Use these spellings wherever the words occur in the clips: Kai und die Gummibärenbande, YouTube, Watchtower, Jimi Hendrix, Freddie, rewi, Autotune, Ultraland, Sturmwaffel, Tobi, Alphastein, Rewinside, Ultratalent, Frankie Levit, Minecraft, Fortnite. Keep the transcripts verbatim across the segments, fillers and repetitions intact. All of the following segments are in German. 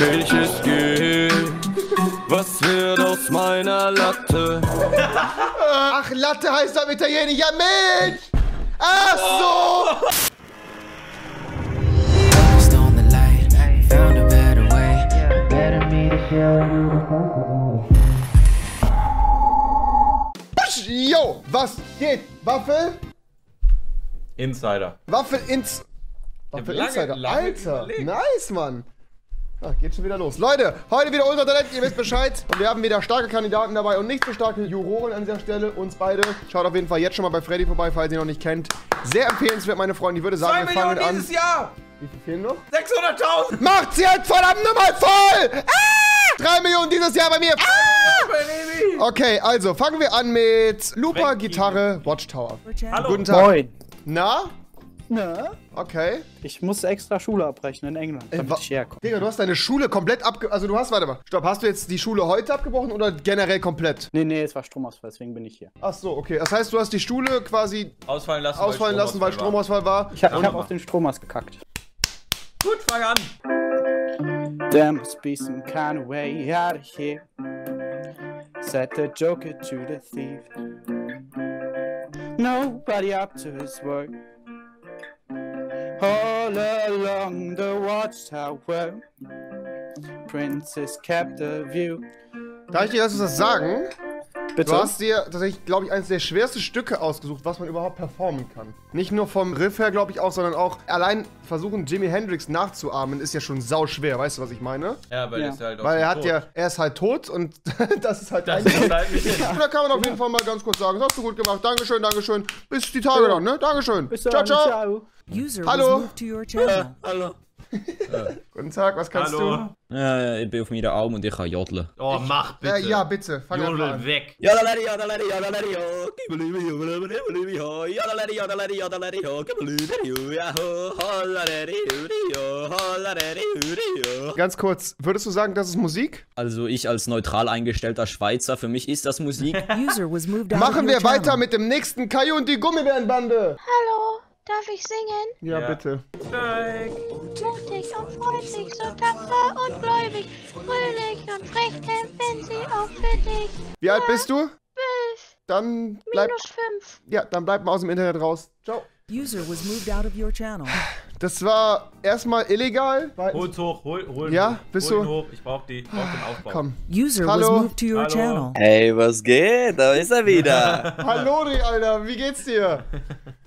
milchig Gel. Was wird aus meiner Latte? Ach, Latte heißt am Italienisch ja Milch! Ach so! Oh. Yo, was geht? Waffel? Insider. Waffel, ins Waffel lange, Insider. Lange Alter, überlegt. Nice, Mann. Ach, geht schon wieder los. Leute, heute wieder Ultratalent, ihr wisst Bescheid. Und wir haben wieder starke Kandidaten dabei und nicht so starke Juroren an dieser Stelle. Uns beide. Schaut auf jeden Fall jetzt schon mal bei Freddy vorbei, falls ihr ihn noch nicht kennt. Sehr empfehlenswert, meine Freunde. Ich würde sagen, wir fangen an. Dieses Jahr. Wie viel fehlen noch? sechshunderttausend! Macht's jetzt verdammt nochmal voll! Ah! drei Millionen dieses Jahr bei mir! Ah! Okay, also fangen wir an mit Looper, Gitarre, Watchtower. Hallo. Guten Tag. Moin. Na? Na? Okay. Ich muss extra Schule abbrechen in England, damit ich herkomme. Digga, du hast deine Schule komplett abge... Also du hast, warte mal. Stopp, hast du jetzt die Schule heute abgebrochen oder generell komplett? Nee, nee, es war Stromausfall, deswegen bin ich hier. Ach so, okay. Das heißt, du hast die Schule quasi... Ausfallen lassen, ausfallen weil, lassen, weil Stromausfall war. war. Ich, ich hab auf den Stromers gekackt. Gut, fang an! There must be some kind of way out of here. Set the joker to the thief. Nobody up to his work. All along the Watchtower. Princess kept the view. Darf ich dir das, das sagen? Bitte? Du hast dir tatsächlich, glaube ich, eines der schwersten Stücke ausgesucht, was man überhaupt performen kann. Nicht nur vom Riff her, glaube ich, auch, sondern auch allein versuchen, Jimi Hendrix nachzuahmen, ist ja schon sau schwer. Weißt du, was ich meine? Ja, weil, ja. Ist halt weil er hat tot. ja, er ist halt tot und das ist halt. Das ist halt nicht ja. Da kann man auf jeden Fall mal ganz kurz sagen, das hast du gut gemacht. Dankeschön, Dankeschön. Bis die Tage dann, ne? Dankeschön. Bis dann. Ciao, ciao. User hallo. Ja, hallo. Guten Tag, was kannst Hallo. du? Äh, ich bin auf meinen Arm und ich kann jodeln. Oh, mach bitte. Äh, ja, bitte. Fang Jodel an. weg. Jodeln, jodeln, jodeln, jo. Gib mir Liebe, Jodel, Liebe, Liebe, jo. Jodeln, jodeln, jodeln, jo. Gib mir Liebe, jo. Ja, ho. Holla, deri, jo. Holla, deri, jo. Ganz kurz, würdest du sagen, das ist Musik? Also ich als neutral eingestellter Schweizer, für mich ist das Musik. User was moved Machen wir weiter channel. mit dem nächsten Kai und die Gummibärenbande. Hallo. Darf ich singen? Ja, ja. bitte. Steig. Mutig und freundlich, so tapfer und gläubig. Fröhlich und frech kämpfen sie auch für dich. Wie ja. alt bist du? Bis. Dann bleib... minus fünf. Ja, dann bleib mal aus dem Internet raus. Ciao. User was moved out of your channel. Das war erstmal illegal. Hol's hoch, hol, hol. Ja, bist hol du? Hoch. Ich brauch die, ich brauch den Aufbau. Komm. User Hallo. was moved to your Hallo. channel. Hey, was geht? Da ist er wieder. Hallo, Alter, wie geht's dir?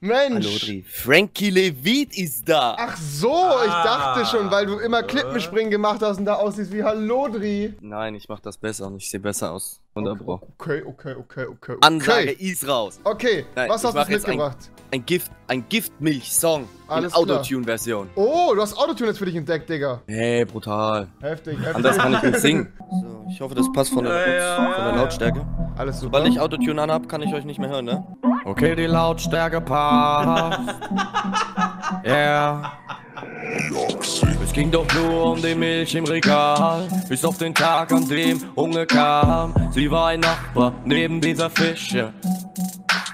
Mensch! Hallo, Frankie Levit ist da! Ach so, ah, ich dachte schon, weil du immer Klippenspringen gemacht hast und da aussiehst wie Hallodri. Nein, ich mach das besser und ich sehe besser aus. Wunderbar. Okay, okay, okay, okay, okay. Ansage ist raus. Okay, Nein, was hast du mitgebracht? Ein, ein Gift, ein Giftmilch-Song. Alles klar. Autotune-Version. Oh, du hast Autotune jetzt für dich entdeckt, Digga. Hey, brutal. Heftig, heftig. Anders kann ich nicht singen. So, ich hoffe, das passt von der, ja, ja, ja, von der Lautstärke. Alles super. Sobald ich Autotune anhab, kann ich euch nicht mehr hören, ne? Okay, die Lautstärke passt. Yeah. Es ging doch nur um die Milch im Regal. Bis auf den Tag, an dem Hunger kam. Sie war ein Nachbar neben dieser Fische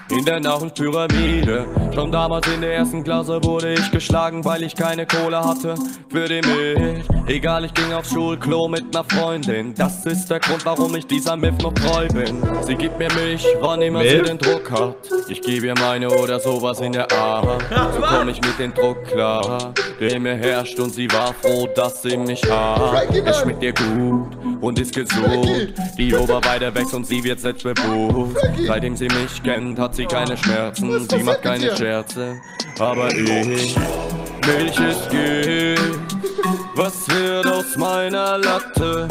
in der Nahrungspyramide. Schon damals in der ersten Klasse wurde ich geschlagen, weil ich keine Kohle hatte für die Milch. Egal, ich ging aufs Schulklo mit ner Freundin. Das ist der Grund, warum ich dieser Miff noch treu bin. Sie gibt mir Milch, wann immer Milch? sie den Druck hat. Ich gebe ihr meine oder sowas in der Art. So komm ich mit dem Druck klar, der mir herrscht, und sie war froh, dass sie mich hat. Es schmeckt ihr gut und ist gesund. Die Oberweide wächst und sie wird selbstbewusst. Seitdem sie mich kennt, hat sie keine Schmerzen. Sie macht keine Scherze, aber ich... Milch ist Gel, was wird aus meiner Latte?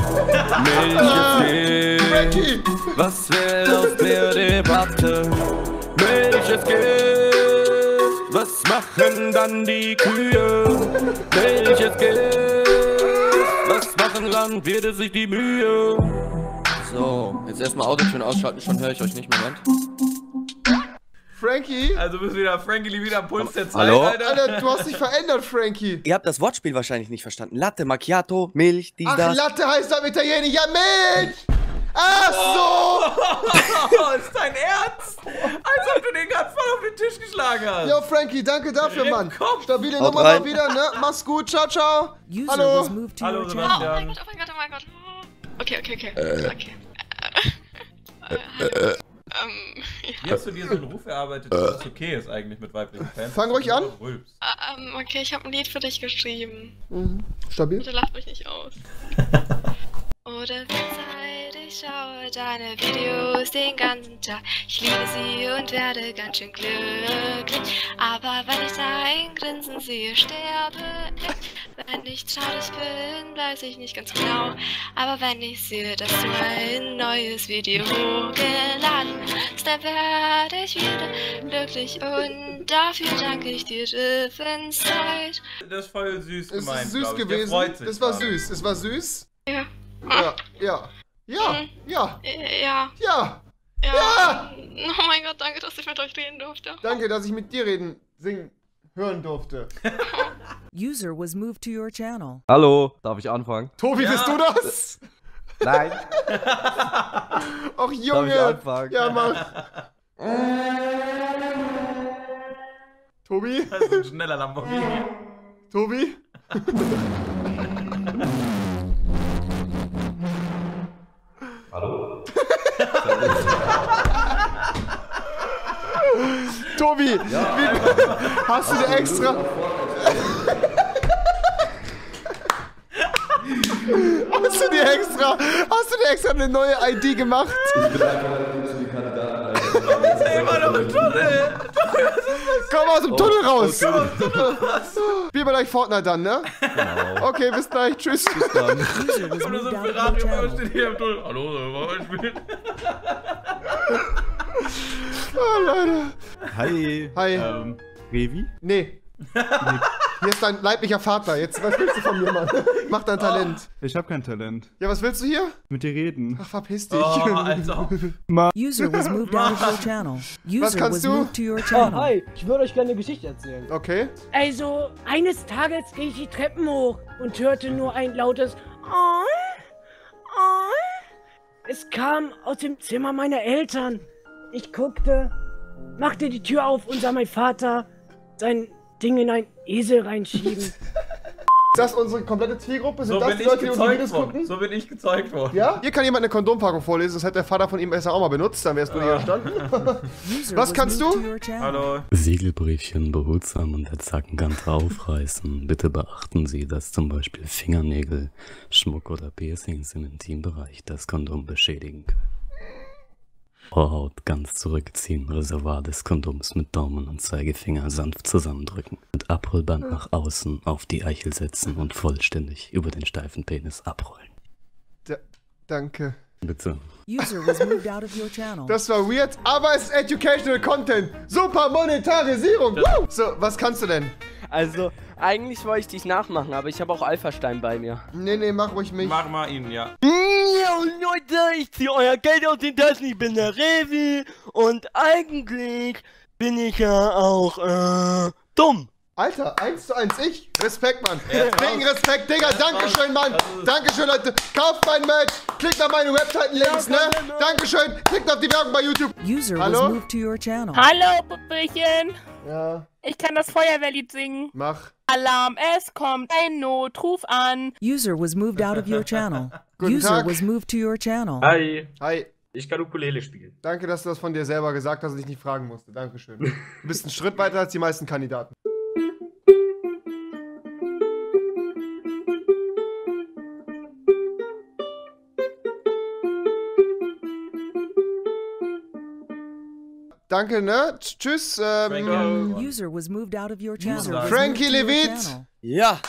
Milch ist Gel, was wird aus der Debatte? Milch ist Gel, was machen dann die Kühe? Milch ist Gel, was machen Landwirte sich die Mühe? So, jetzt erstmal Autotune ausschalten, schon höre ich euch nicht, Moment. Frankie? Also bist du wieder Frankie wieder am Puls der Zeit, Hallo? Alter. Alter, du hast dich verändert, Frankie. Ihr habt das Wortspiel wahrscheinlich nicht verstanden. Latte, Macchiato, Milch, die Ach, das. Latte heißt am Italienisch ja Milch! Ach so! Oh, ist dein Ernst? Als ob du den gerade voll auf den Tisch geschlagen hast. Yo, Frankie, danke dafür, Mann. Stabile Nummer mal wieder, ne? Mach's gut, ciao, ciao. Hallo. Hallo, Sebastian. Oh mein Gott, oh mein Gott, oh mein Gott. Okay, okay, okay. Äh. Okay. Äh. Äh. Äh. Ähm, ja. Hast du dir so einen Ruf erarbeitet, dass das okay ist eigentlich mit weiblichen Fans? Fang ruhig an. Ähm, okay, ich habe ein Lied für dich geschrieben. Mhm. Stabil? Bitte lach mich nicht aus. Oder Zeit, ich schaue deine Videos den ganzen Tag. Ich liebe sie und werde ganz schön glücklich. Aber wenn ich dein Grinsen sehe, sterbe ich. Wenn ich traurig bin, weiß ich nicht ganz genau. Aber wenn ich sehe, dass du ein neues Video hochgeladen hast, dann werde ich wieder glücklich. Und dafür danke ich dir, Rewinside. Das ist voll süß gemeint. Es ist süß gewesen. Es war süß. Es war süß. Ja. Ja, ja, ja, ja, ja, ja, ja, oh mein Gott, danke, dass ich mit euch reden durfte. Danke, dass ich mit dir reden, singen, hören durfte. User was moved to your channel. Hallo, darf ich anfangen? Tobi, ja. Bist du das? Nein. Ach Junge. Darf ich anfangen? Ja, mach. Tobi? Das ist ein schneller Lamborghini. Tobi? Hallo? Tobi, ja, wie, hast du dir extra... hast du dir extra... Hast du dir extra eine neue I D gemacht? Ich bin einfach ein Kandidat. Das ist ja immer noch im Tunnel. Komm aus dem Tunnel raus. Komm aus dem Tunnel raus. Wir gleich Fortnite dann, ne? Genau. Okay, bis gleich. Tschüss. Bis dann. Da kommt so ein Ferrari rüber, steht hier im Tunnel. Hallo, wollen wir spielen? Oh, Leute. Hi. Hi. Ähm, Revi? Nee. Nee. Hier ist dein leiblicher Vater. Jetzt, was willst du von mir, Mann? Mach dein Talent. Ich hab kein Talent. Ja, was willst du hier? Mit dir reden. Ach, verpiss dich. Oh, Alter. User was moved out of your channel. User was kannst was du? Oh, hi. Ich würde euch gerne eine Geschichte erzählen. Okay. Also, eines Tages ging ich die Treppen hoch und hörte nur ein lautes Oh, oh. Es kam aus dem Zimmer meiner Eltern. Ich guckte, machte die Tür auf und sah mein Vater sein Ding in ein Esel reinschieben. Das ist unsere komplette Zielgruppe, sind so das die Leute, die unsere Videos gucken? So bin ich gezeugt worden. Ja? Hier kann jemand eine Kondompackung vorlesen, das hat der Vater von ihm besser auch mal benutzt, dann wärst du hier gestanden. Was kannst du? Hallo. Segelbriefchen behutsam und der Zacken ganz aufreißen. Bitte beachten Sie, dass zum Beispiel Fingernägel, Schmuck oder Piercings im Intimbereich das Kondom beschädigen können. Vorhaut ganz zurückziehen, Reservoir des Kondoms mit Daumen und Zeigefinger sanft zusammendrücken. Mit Abrollband nach außen auf die Eichel setzen und vollständig über den steifen Penis abrollen. Da, danke. Bitte. User was moved out of your channel. Das war weird, aber es ist educational Content. Super Monetarisierung. Woo! So, was kannst du denn? Also, eigentlich wollte ich dich nachmachen, aber ich habe auch Alphastein bei mir. Nee, nee, mach ruhig mich. Mach mal ihn, ja. Yo, Leute, ich ziehe euer Geld aus den Taschen, ich bin der Revi und eigentlich bin ich ja auch, äh, dumm. Alter, eins zu eins, ich. Respekt, Mann. Wegen Respekt, Digga. Dankeschön, Mann. Dankeschön, Leute. Kauft mein Merch. Klickt auf meine Webseiten-Links, ne? Dankeschön. Klickt auf die Werbung bei YouTube. User Hallo? Moved to your channel. Hallo, Puppelchen. Ja. Ich kann das Feuerwehrlied singen. Mach. Alarm, es kommt ein Not. Ruf an. User was moved out of your channel. Guten User Tag. Was moved to your channel. Hi. Hi. Ich kann Ukulele spielen. Danke, dass du das von dir selber gesagt hast und ich nicht fragen musste. Dankeschön. Du bist einen Schritt weiter als die meisten Kandidaten. Danke, ne? Tschüss. Ähm, User was moved out of your channel. Frankie Levit. Ja.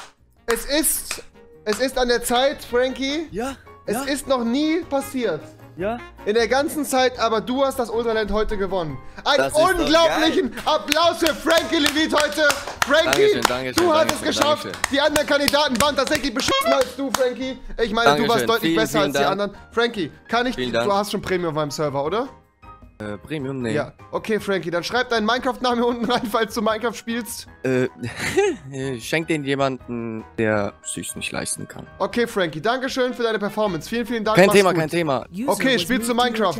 Es ist, es ist an der Zeit, Frankie. Ja. Es ja. ist noch nie passiert. Ja. In der ganzen Zeit, aber du hast das Ultraland heute gewonnen. Einen unglaublichen Applaus für Frankie Levit heute. Frankie, Dankeschön, Dankeschön, du hast Dankeschön, es geschafft. Dankeschön. Die anderen Kandidaten waren tatsächlich beschissen als du, Frankie. Ich meine, Dankeschön. Du warst deutlich vielen, besser vielen als Dank. Die anderen. Frankie, kann ich, du hast schon Premium auf meinem Server, oder? Äh, Premium, nee. Ja, okay, Frankie, dann schreib deinen Minecraft-Namen unten rein, falls du Minecraft spielst. Äh, schenk den jemanden, der sich's nicht leisten kann. Okay, Frankie, dankeschön für deine Performance. Vielen, vielen Dank. Kein Thema, gut. kein Thema. Okay, spielst du Minecraft?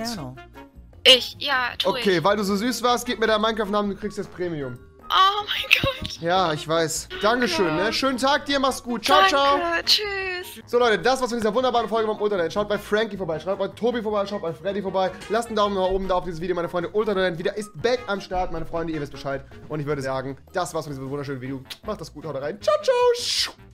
Ich, ja, tu ich. Okay, weil du so süß warst, gib mir deinen Minecraft-Namen, du kriegst das Premium. Oh mein Gott. Ja, ich weiß. Dankeschön, ja. ne? Schönen Tag dir, mach's gut. Ciao, Danke, ciao. Tschüss. So, Leute, das war's mit dieser wunderbaren Folge vom Ultraland. Schaut bei Frankie vorbei, schaut bei Tobi vorbei, schaut bei Freddy vorbei. Lasst einen Daumen nach oben da auf dieses Video, meine Freunde. Ultraland wieder ist back am Start, meine Freunde. Ihr wisst Bescheid. Und ich würde sagen, das war's mit diesem wunderschönen Video. Macht das gut, haut rein. Ciao, ciao.